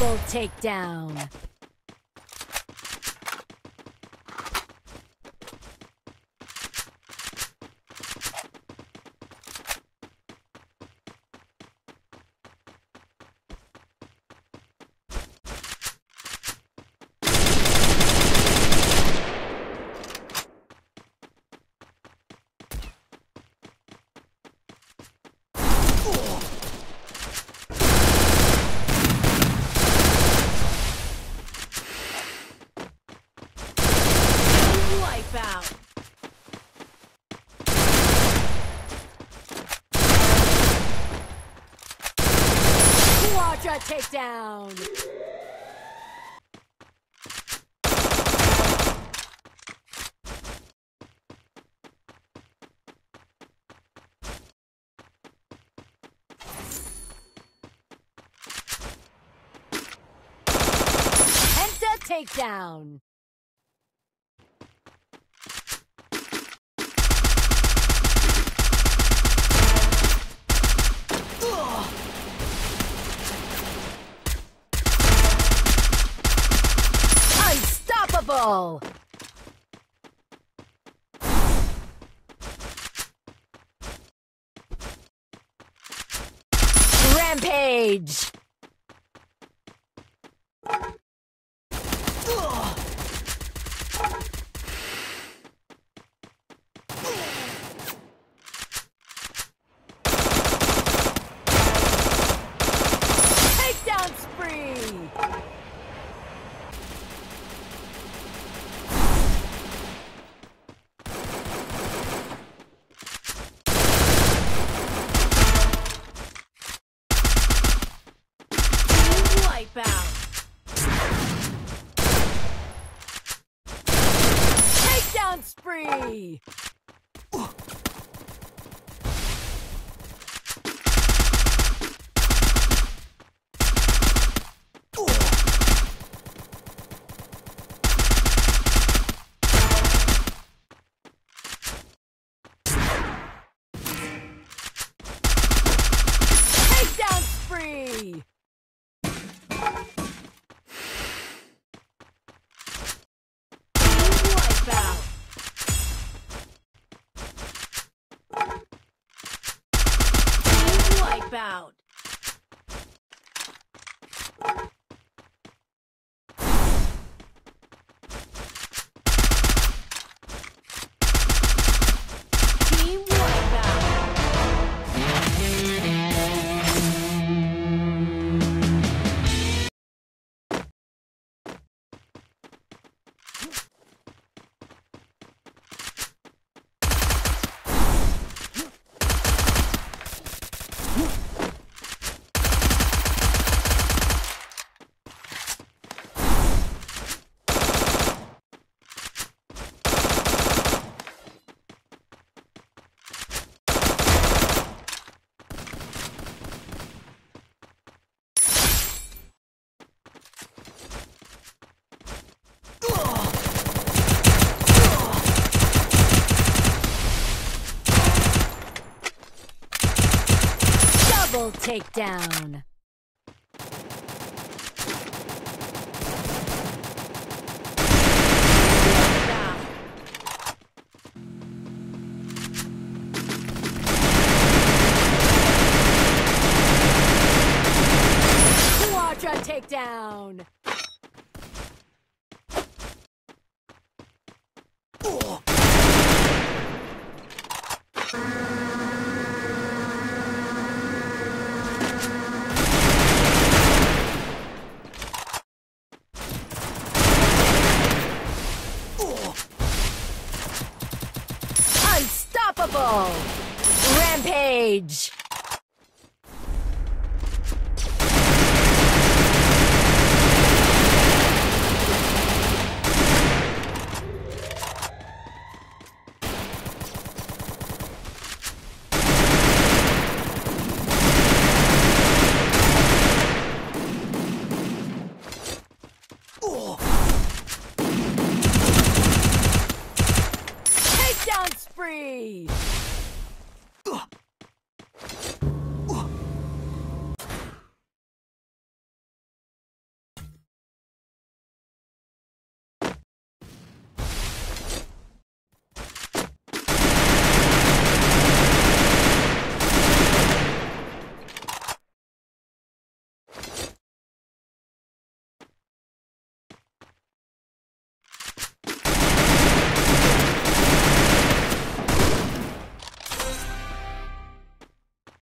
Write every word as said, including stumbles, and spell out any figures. Double takedown. Out. Quadra takedown. Penta takedown. Unstoppable. Rampage. Takedown spree. Ooh. Ooh. Takedown spree. Out. Team wipeout. Double takedown. Quadra takedown. Rampage!